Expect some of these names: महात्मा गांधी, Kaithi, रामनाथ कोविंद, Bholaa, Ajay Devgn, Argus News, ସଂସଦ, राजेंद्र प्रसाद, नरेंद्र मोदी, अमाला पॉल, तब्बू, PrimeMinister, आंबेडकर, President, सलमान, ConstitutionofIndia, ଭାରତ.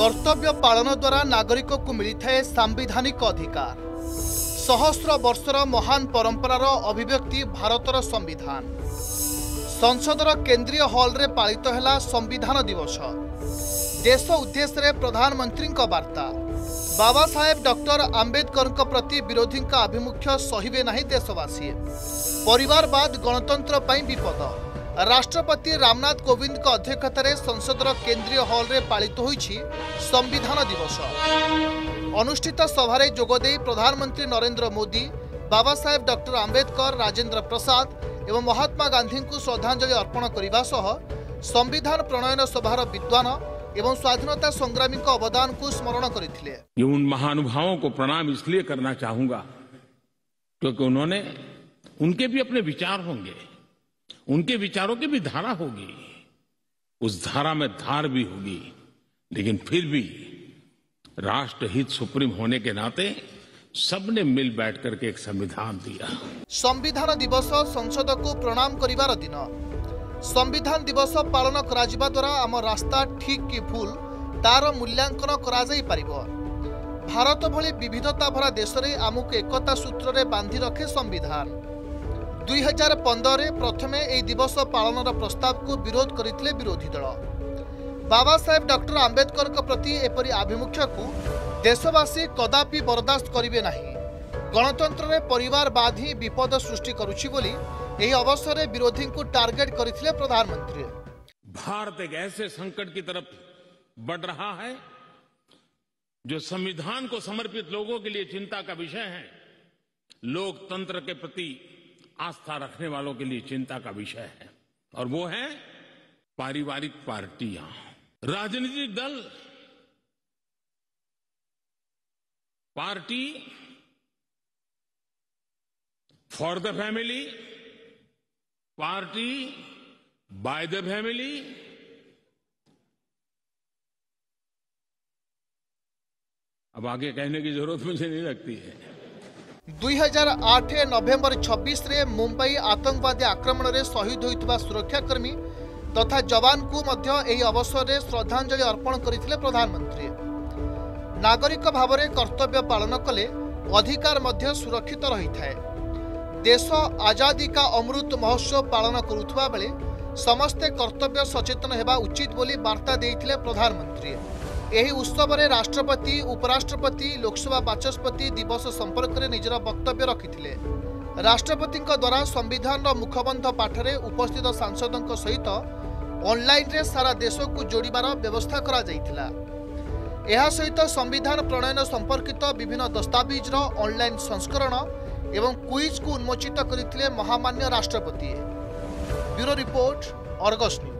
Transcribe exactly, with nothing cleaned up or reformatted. कर्तव्य पालन द्वारा नागरिक को मिलता है सांविधानिक अधिकार। सहस्र वर्षर महान परंपरार अभिव्यक्ति भारतर संविधान। संसदर केंद्रीय हॉल रे पालित होला संविधान दिवस। देश उद्देश्य रे प्रधानमंत्री वार्ता। बाबा साहेब डॉक्टर आंबेडकर प्रति विरोधी आभिमुख्य सहिबे नहीं देशवासी। परिवारवाद गणतंत्र पर विपद। राष्ट्रपति रामनाथ कोविंद का अध्यक्षतार संसदर केंद्रीय हॉल रे पालित होईछि संविधान दिवस। अनुष्ठित सभारे जोगदे प्रधानमंत्री नरेंद्र मोदी बाबा साहेब डॉक्टर आंबेडकर, राजेंद्र प्रसाद एवं महात्मा गांधी को श्रद्धांजलि अर्पण करने सह संविधान प्रणयन सभार विद्वान एवं स्वाधीनता संग्रामी का अवदान को स्मरण करते। ये उन महानुभावों को प्रणाम इसलिए करना चाहूंगा क्योंकि उन्होंने उनके भी अपने विचार होंगे, उनके विचारों की भी धारा होगी, उस धारा में धार भी होगी, लेकिन फिर भी राष्ट्रहित सुप्रीम होने के नाते सबने मिल बैठ करके एक संविधान दिया। संविधान दिवस संसद को प्रणाम करिवार दिन। संविधान दिवस पालन कराजिबा द्वारा आम रास्ता ठीक कि भूल तार मूल्यांकन करा जाई परिबो। भारत भली विविधता भरा देश रे आमुक एकता सूत्र रे बांधि रखे संविधान। दुई हजार पंदर प्रथमे एई दिवस पालनर प्रस्ताव को विरोध करथिले विरोधी दल। बाबा साहेब डॉक्टर आंबेडकर के प्रति एपरी आभिमुख्य को देशवासी कदापि बर्दाश्त करिवे नहीं। गणतंत्र रे परिवारवाद ही विपद सृष्टि करुछि बोली यही अवसर में विरोधी को टारगेट करथिले प्रधानमंत्री। भारत एक ऐसे संकट की तरफ बढ़ रहा है जो संविधान को समर्पित लोगों के लिए चिंता का विषय है, लोकतंत्र के प्रति आस्था रखने वालों के लिए चिंता का विषय है, और वो है पारिवारिक पार्टियां, राजनीतिक दल। Party for the family, party by the family, अब आगे कहने की जरूरत मुझे नहीं लगती है। दो हज़ार आठ नवेम्बर छब्बीस रे मुंबई आतंकवादी आक्रमण रे शहीद होइतबा सुरक्षाकर्मी तथा जवान को मध्य एही अवसर रे श्रद्धांजलि अर्पण करिथिले प्रधानमंत्री। नागरिक भाव में कर्तव्य पालन कले अधिकार मध्य सुरक्षित रही थाए। देश आजादी का अमृत महोत्सव पालन करुवा बेले समस्ते कर्तव्य सचेतन होगा उचित बोली वार्ता देइथिले प्रधानमंत्री। यही उत्सव में राष्ट्रपति, उपराष्ट्रपति, लोकसभा बाचस्पति दिवस संपर्क में निजर वक्तव्य रखिथिले। राष्ट्रपति द्वारा संविधान मुखबंध पाठरे उपस्थित सांसदों सहित ऑनलाइन रे सारा देश को जोड़िबार व्यवस्था करा जायथिला। एहा सहित संविधान प्रणयन संपर्कित विभिन्न दस्तावेजर ऑनलाइन संस्करण एवं क्विज को उन्मोचित करथिले महामान्य राष्ट्रपति। Bureau report, Argus news.